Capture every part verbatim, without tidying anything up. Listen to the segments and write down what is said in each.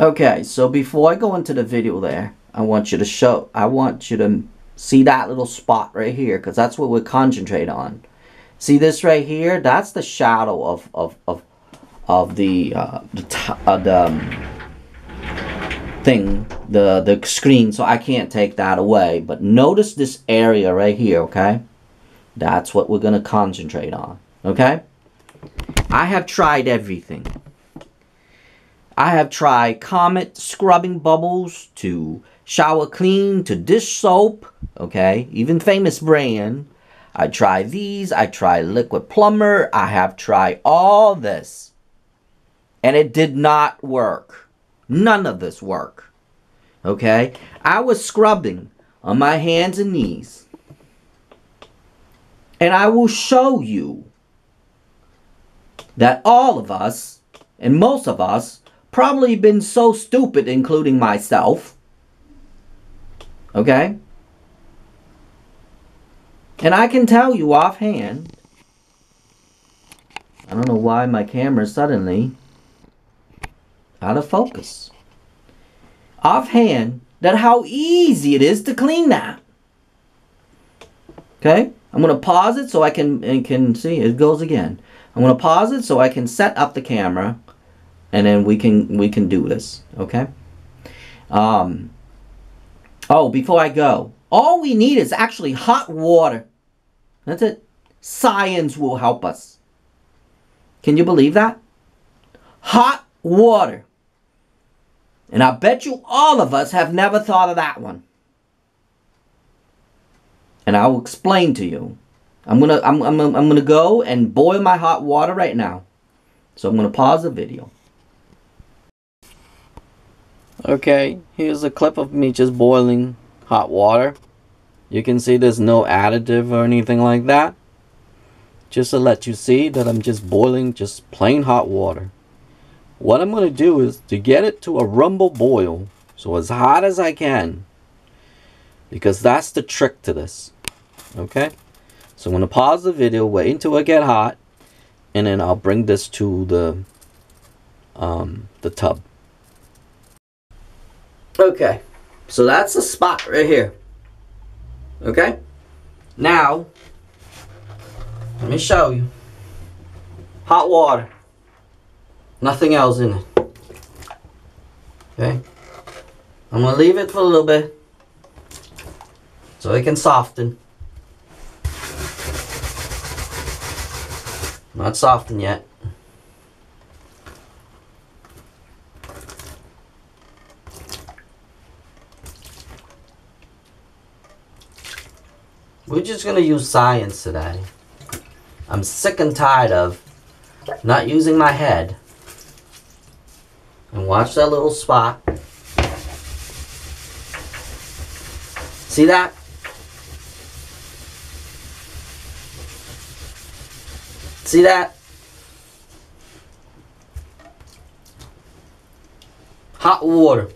Okay, so before I go into the video there, I want you to show, I want you to see that little spot right here, because that's what we'll concentrate on. See this right here? That's the shadow of of of of the uh, the, t uh, the um, thing, the the screen. So I can't take that away. But notice this area right here. Okay, that's what we're gonna concentrate on. Okay, I have tried everything. I have tried Comet scrubbing bubbles to shower clean to dish soap, okay, even famous brand. I try these, I try Liquid Plumber, I have tried all this. And it did not work. None of this work, okay. I was scrubbing on my hands and knees. And I will show you that all of us, and most of us, probably been so stupid, including myself, okay? And I can tell you offhand, I don't know why my camera is suddenly out of focus, offhand, that how easy it is to clean that, okay? I'm going to pause it so I can, and can see, it goes again. I'm going to pause it so I can set up the camera, and then we can we can do this, okay? Um, oh, before I go, all we need is actually hot water. That's it. Science will help us. Can you believe that? Hot water. And I bet you all of us have never thought of that one. And I will explain to you. I'm gonna I'm I'm I'm gonna go and boil my hot water right now. So I'm gonna pause the video. Okay, here's a clip of me just boiling hot water. You can see there's no additive or anything like that. Just to let you see that I'm just boiling just plain hot water. What I'm going to do is to get it to a rumble boil. So as hot as I can. Because that's the trick to this. Okay. So I'm going to pause the video, wait until it gets hot. And then I'll bring this to the, um, the tub. Okay, so that's the spot right here. Okay, now let me show you. Hot water, nothing else in it. Okay, I'm gonna leave it for a little bit so it can soften. Not softened yet. We're just going to use science today. I'm sick and tired of not using my head. And watch that little spot. See that? See that? Hot water.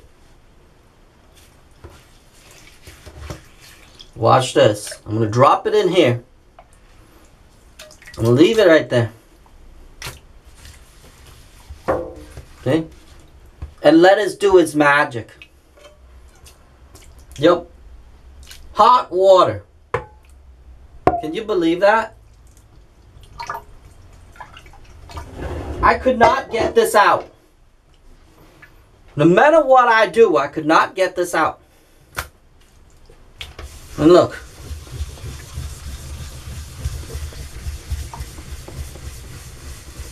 Watch this. I'm going to drop it in here. I'm going to leave it right there. Okay? And let us do its magic. Yep. Hot water. Can you believe that? I could not get this out. No matter what I do, I could not get this out. And look,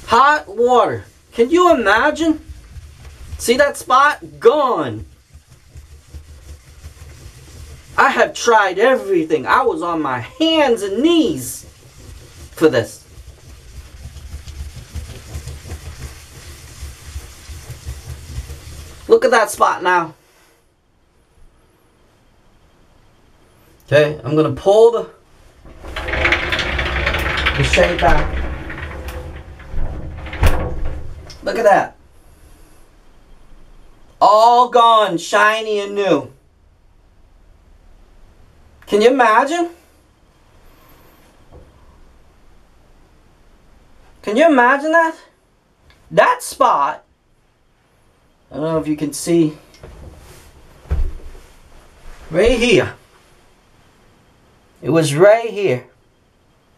hot water. Can you imagine? See that spot? Gone. I have tried everything. I was on my hands and knees for this. Look at that spot now. Okay, I'm going to pull the, the shade back. Look at that. All gone, shiny and new. Can you imagine? Can you imagine that? That spot I don't know if you can see right here. It was right here,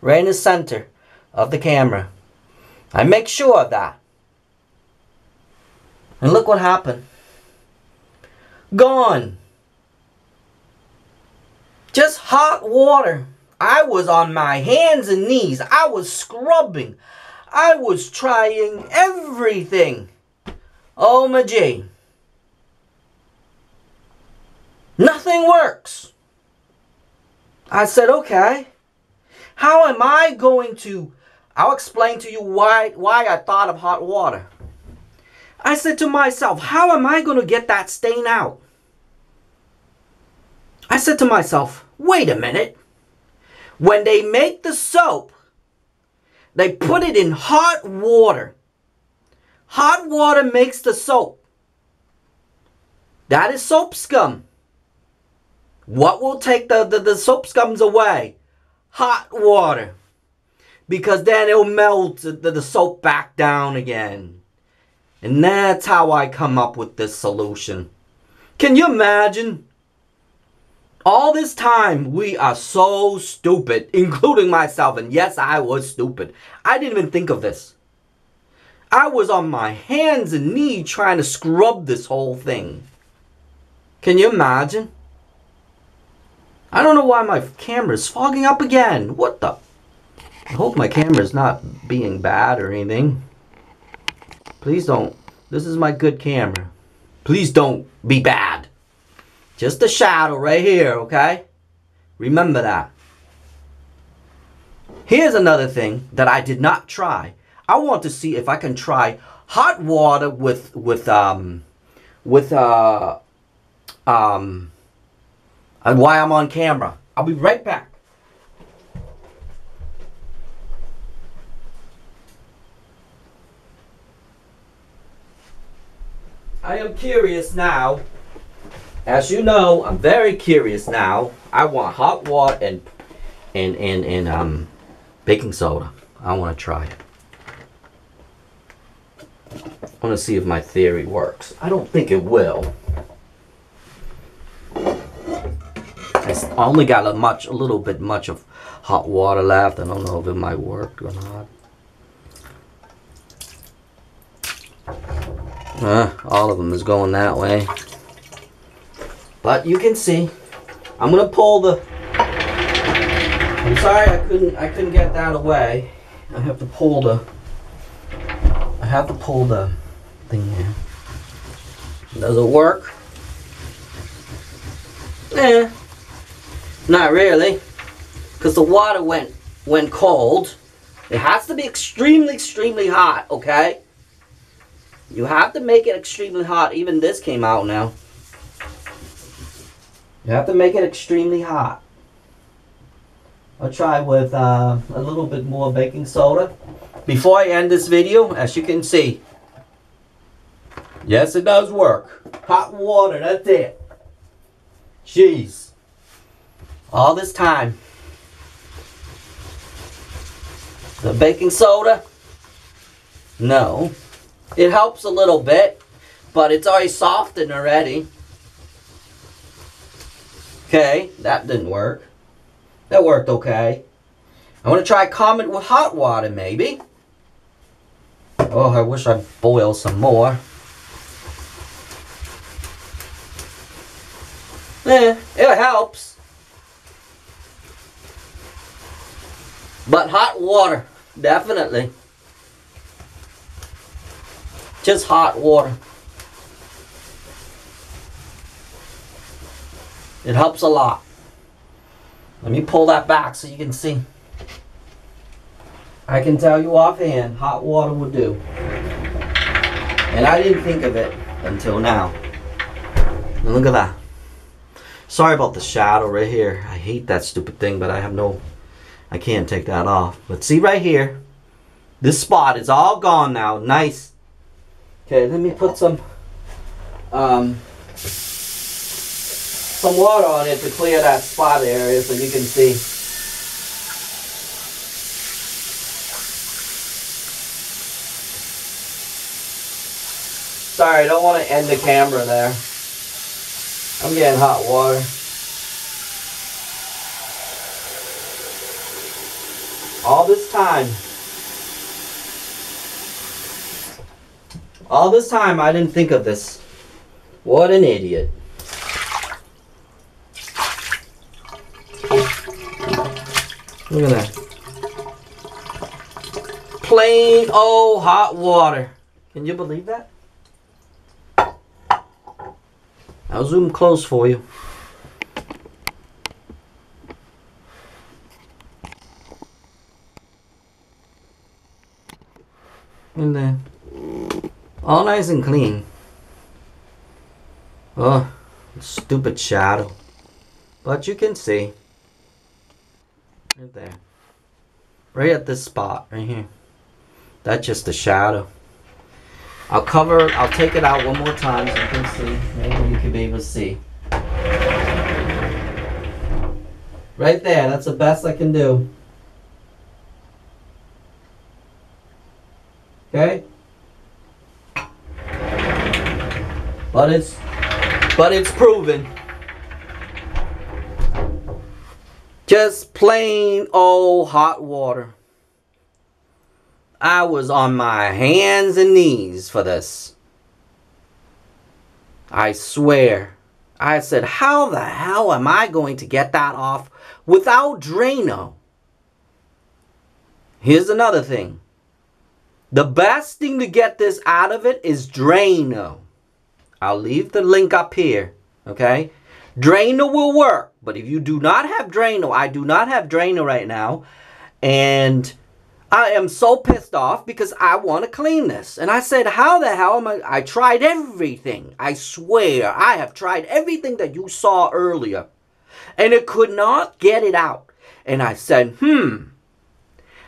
right in the center of the camera. I make sure of that. And look what happened. Gone. Just hot water. I was on my hands and knees. I was scrubbing. I was trying everything. Oh my gee. Nothing works. I said, okay, how am I going to... I'll explain to you why, why I thought of hot water. I said to myself, how am I going to get that stain out? I said to myself, wait a minute. When they make the soap, they put it in hot water. Hot water makes the soap. That is soap scum. What will take the, the, the soap scums away? Hot water. Because then it'll melt the, the soap back down again. And that's how I come up with this solution. Can you imagine? All this time, we are so stupid, including myself. And yes, I was stupid. I didn't even think of this. I was on my hands and knees trying to scrub this whole thing. Can you imagine? I don't know why my camera's fogging up again. What the? I hope my camera's not being bad or anything. Please don't. This is my good camera. Please don't be bad. Just a shadow right here, okay? Remember that. Here's another thing that I did not try. I want to see if I can try hot water with with um with uh um and why I'm on camera. I'll be right back. I am curious now. As you know, I'm very curious now. I want hot water and and and, and um baking soda. I want to try it. I want to see if my theory works. I don't think it will. I only got a much, a little bit much of hot water left. I don't know if it might work or not. Uh, all of them is going that way. But you can see, I'm gonna pull the. I'm sorry I couldn't. I couldn't get that away. I have to pull the. I have to pull the thing here. Does it work? Eh. Not really, because the water went went cold. It has to be extremely, extremely hot. Okay. You have to make it extremely hot. Even this came out now. You have to make it extremely hot. I'll try with uh, a little bit more baking soda. Before I end this video, as you can see, yes, it does work. Hot water, that's it. Jeez. All this time. The baking soda? No. It helps a little bit, but it's already softened already. Okay, that didn't work. That worked okay. I want to try comet with hot water, maybe. Oh, I wish I'd boil some more. Eh, it helps. But hot water, definitely. Just hot water. It helps a lot. Let me pull that back so you can see. I can tell you offhand, hot water will do. And I didn't think of it until now. And look at that. Sorry about the shadow right here. I hate that stupid thing, but I have no... I can't take that off. But see right here. This spot is all gone now. Nice. Okay, let me put some... Um... some water on it to clear that spot area so you can see. sorry, I don't want to end the camera there. I'm getting hot water. All this time. All this time I didn't think of this. What an idiot. Look at that. Plain old hot water. Can you believe that? I'll zoom close for you. And then, all nice and clean. Oh, stupid shadow. But you can see. Right there. Right at this spot, right here. That's just the shadow. I'll cover, I'll take it out one more time so you can see. Maybe you can be able to see. Right there, that's the best I can do. Okay? But it's, but it's proven. Just plain old hot water. I was on my hands and knees for this. I swear. I said, how the hell am I going to get that off without Drano? Here's another thing. The best thing to get this out of it is Drano. I'll leave the link up here. Okay? Drano will work. But if you do not have Drano, I do not have Drano right now. And I am so pissed off because I want to clean this. And I said, how the hell am I? I tried everything. I swear, I have tried everything that you saw earlier. And it could not get it out. And I said, hmm,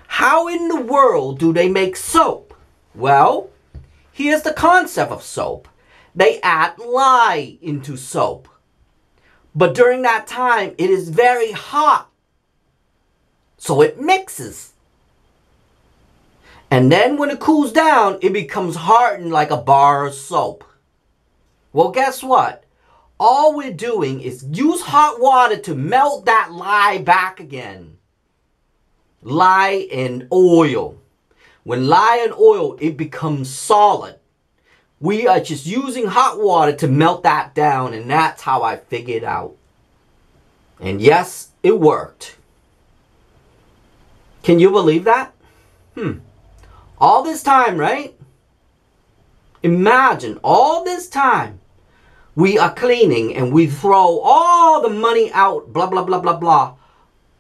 how in the world do they make soap? Well, here's the concept of soap. They add lye into soap. But during that time, it is very hot. So it mixes. And then when it cools down, it becomes hardened like a bar of soap. Well, guess what? All we're doing is use hot water to melt that lye back again. Lye and oil. When lye and oil, it becomes solid. We are just using hot water to melt that down, and that's how I figured out. And yes, it worked. Can you believe that? Hmm. All this time, right? Imagine all this time we are cleaning and we throw all the money out, blah, blah, blah, blah, blah.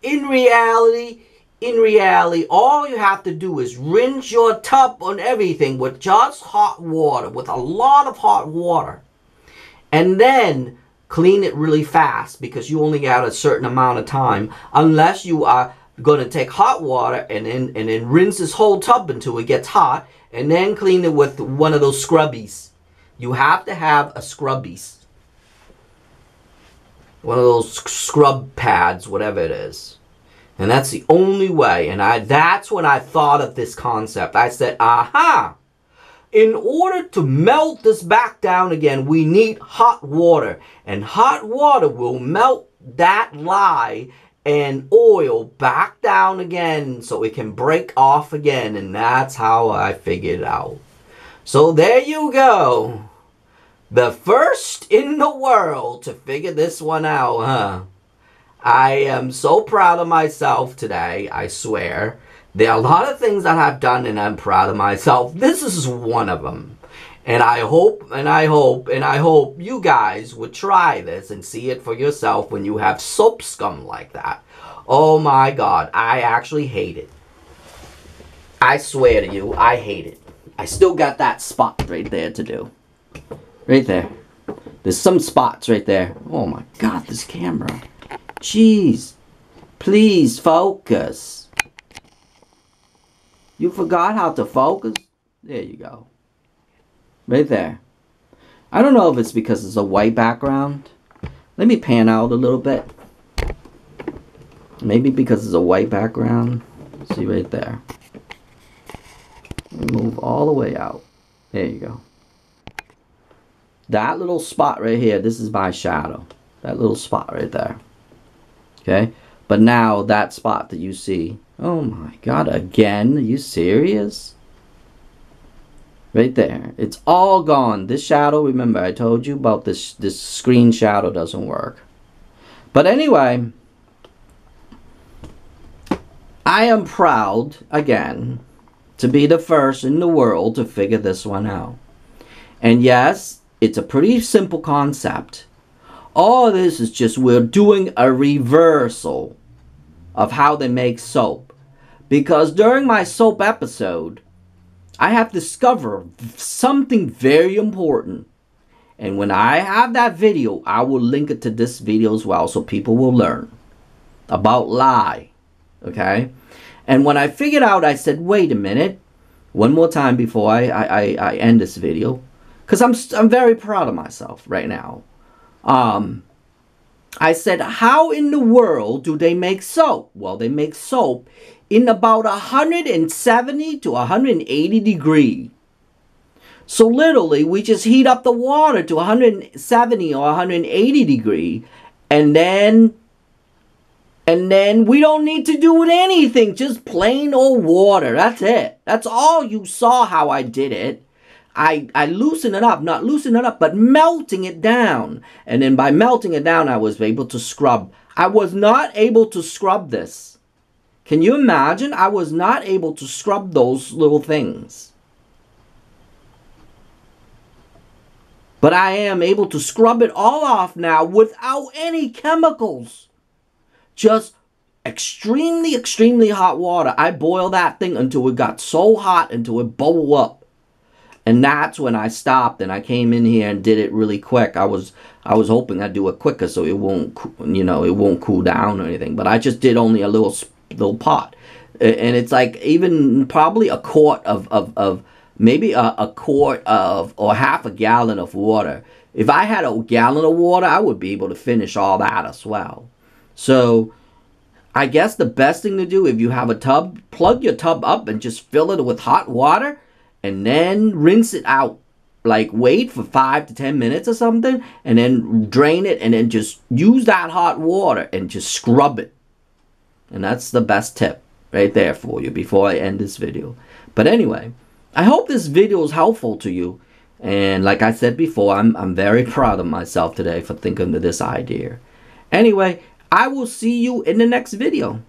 In reality, in reality, all you have to do is rinse your tub on everything with just hot water, with a lot of hot water. And then clean it really fast because you only got a certain amount of time unless you are going to take hot water and then and then rinse this whole tub until it gets hot and then clean it with one of those scrubbies. You have to have a scrubbies. One of those scrub pads, whatever it is. And that's the only way. And I that's when I thought of this concept. I said, aha! In order to melt this back down again, we need hot water. And hot water will melt that lye and oil back down again so it can break off again. And that's how I figured it out. So there you go. The first in the world to figure this one out, huh? I am so proud of myself today, I swear. There are a lot of things that I've done and I'm proud of myself. This is one of them. And I hope, and I hope, and I hope you guys would try this and see it for yourself when you have soap scum like that. Oh my God, I actually hate it. I swear to you, I hate it. I still got that spot right there to do. Right there. There's some spots right there. Oh my God, this camera. Jeez. Please focus. You forgot how to focus? There you go. Right there. I don't know if it's because it's a white background. Let me pan out a little bit. Maybe because it's a white background. See right there. Move all the way out. There you go. that little spot right here, this is my shadow, that little spot right there. Okay, but now that spot that you see, oh my god, again, are you serious? Right there, it's all gone. This shadow, remember I told you about this, this screen shadow doesn't work. But anyway, I am proud, again, to be the first in the world to figure this one out. And yes, it's a pretty simple concept. All of this is just, we're doing a reversal of how they make soap. Because during my soap episode, I have discovered something very important. And when I have that video, I will link it to this video as well so people will learn about lye. Okay? And when I figured out, I said, wait a minute, one more time before I, I, I end this video, because I'm, I'm very proud of myself right now. Um, I said, how in the world do they make soap? Well, they make soap in about one hundred seventy to one hundred eighty degree. So literally, we just heat up the water to one hundred seventy or one hundred eighty degree, and then And then we don't need to do anything, just plain old water. That's it. That's all. You saw how I did it. I, I loosen it up, not loosen it up, but melting it down. And then by melting it down, I was able to scrub. I was not able to scrub this. Can you imagine? I was not able to scrub those little things. But I am able to scrub it all off now without any chemicals. Just extremely, extremely hot water. I boil that thing until it got so hot, until it bubbled up. And that's when I stopped and I came in here and did it really quick. I was I was hoping I'd do it quicker so it won't, you know, it won't cool down or anything. But I just did only a little little pot. And it's like even probably a quart of, of, of maybe a, a quart of or half a gallon of water. If I had a gallon of water, I would be able to finish all that as well. So, I guess the best thing to do if you have a tub, plug your tub up and just fill it with hot water and then rinse it out. Like wait for five to ten minutes or something and then drain it and then just use that hot water and just scrub it. And that's the best tip right there for you before I end this video. But anyway, I hope this video is helpful to you. And like I said before, I'm, I'm very proud of myself today for thinking of this idea. Anyway, I will see you in the next video.